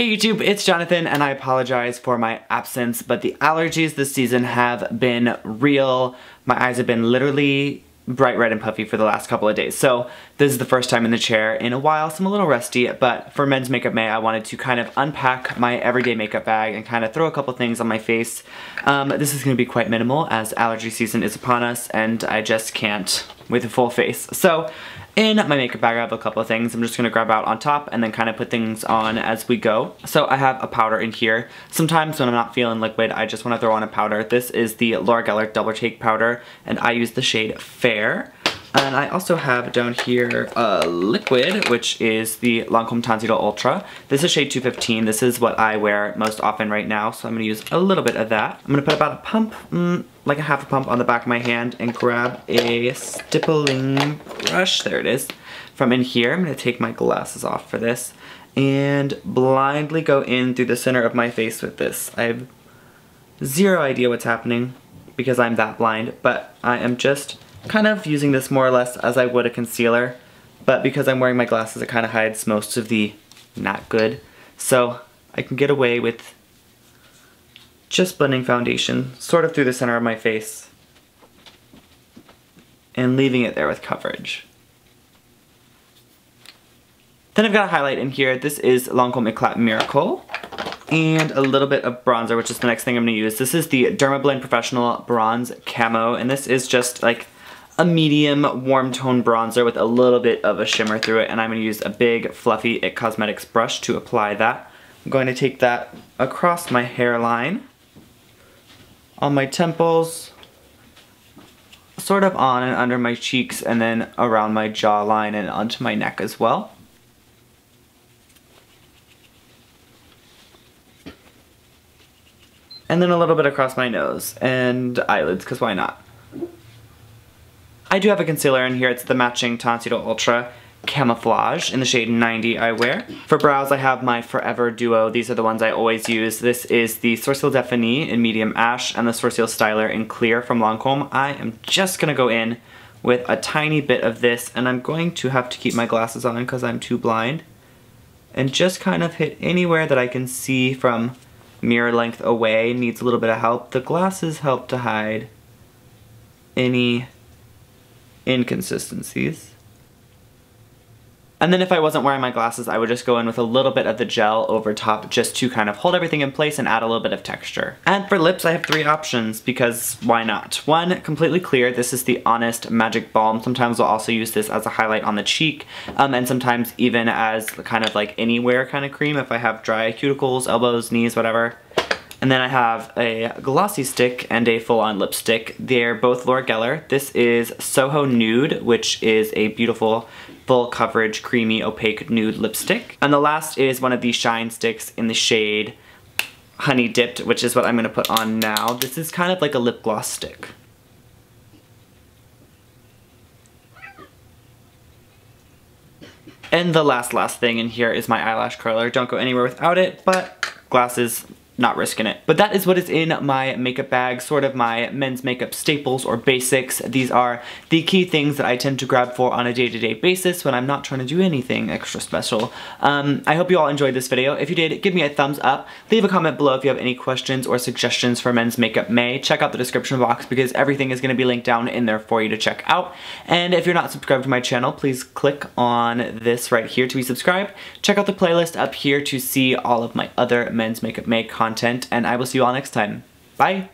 Hey YouTube, it's Jonathan, and I apologize for my absence, but the allergies this season have been real. My eyes have been literally bright red and puffy for the last couple of days, so this is the first time in the chair in a while, so I'm a little rusty, but for Men's Makeup May, I wanted to kind of unpack my everyday makeup bag and kind of throw a couple things on my face. This is going to be quite minimal, as allergy season is upon us, and I just can't with a full face. So in my makeup bag, I have a couple of things. I'm just going to grab out on top and then kind of put things on as we go. So I have a powder in here. Sometimes when I'm not feeling liquid, I just want to throw on a powder. This is the Laura Geller Double Take Powder, and I use the shade Fair. And I also have down here a liquid, which is the Lancôme Teint Idole Ultra. This is shade 215. This is what I wear most often right now, so I'm going to use a little bit of that. I'm going to put about a pump, like a half a pump on the back of my hand, and grab a stippling brush, there it is, from in here. I'm going to take my glasses off for this, and blindly go in through the center of my face with this. I have zero idea what's happening, because I'm that blind, but I am just kind of using this more or less as I would a concealer, but because I'm wearing my glasses, it kind of hides most of the not good. So I can get away with just blending foundation sort of through the center of my face and leaving it there with coverage. Then I've got a highlight in here. This is Lancôme Eclat Miracle, and a little bit of bronzer, which is the next thing I'm going to use. This is the Dermablend Professional Bronze Camo, and this is just like a medium warm tone bronzer with a little bit of a shimmer through it, and I'm going to use a big fluffy It Cosmetics brush to apply that. I'm going to take that across my hairline, on my temples, sort of on and under my cheeks, and then around my jawline and onto my neck as well. And then a little bit across my nose and eyelids, because why not? I do have a concealer in here. It's the matching Teint Idole Ultra Camouflage in the shade 90 I wear. For brows, I have my Forever Duo. These are the ones I always use. This is the Sourcils Définis in medium ash and the Sourcils Styler in clear from Lancôme. I am just going to go in with a tiny bit of this, and I'm going to have to keep my glasses on because I'm too blind, and just kind of hit anywhere that I can see from mirror length away. Needs a little bit of help. The glasses help to hide any inconsistencies. And then if I wasn't wearing my glasses, I would just go in with a little bit of the gel over top just to kind of hold everything in place and add a little bit of texture. And for lips, I have three options because why not? One, completely clear. This is the Honest Magic Balm. Sometimes I'll also use this as a highlight on the cheek, and sometimes even as kind of like anywhere kind of cream if I have dry cuticles, elbows, knees, whatever. And then I have a glossy stick and a full-on lipstick. They're both Laura Geller. This is Soho Nude, which is a beautiful full coverage, creamy, opaque nude lipstick. And the last is one of these shine sticks in the shade Honey Dipped, which is what I'm going to put on now. This is kind of like a lip gloss stick. And the last thing in here is my eyelash curler. Don't go anywhere without it, but glasses, not risking it. But that is what is in my makeup bag, sort of my men's makeup staples or basics. These are the key things that I tend to grab for on a day-to-day basis when I'm not trying to do anything extra special. I hope you all enjoyed this video. If you did, give me a thumbs up. Leave a comment below if you have any questions or suggestions for Men's Makeup May. Check out the description box because everything is going to be linked down in there for you to check out. And if you're not subscribed to my channel, please click on this right here to be subscribed. Check out the playlist up here to see all of my other Men's Makeup May content. And I will see you all next time. Bye!